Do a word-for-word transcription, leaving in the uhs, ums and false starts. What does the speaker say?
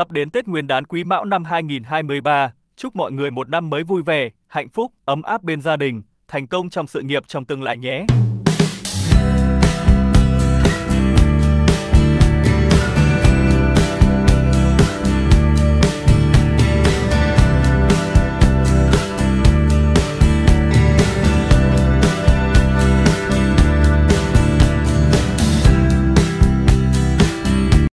Sắp đến Tết Nguyên đán Quý Mão năm hai nghìn không trăm hai mươi ba, chúc mọi người một năm mới vui vẻ, hạnh phúc, ấm áp bên gia đình, thành công trong sự nghiệp trong tương lai nhé!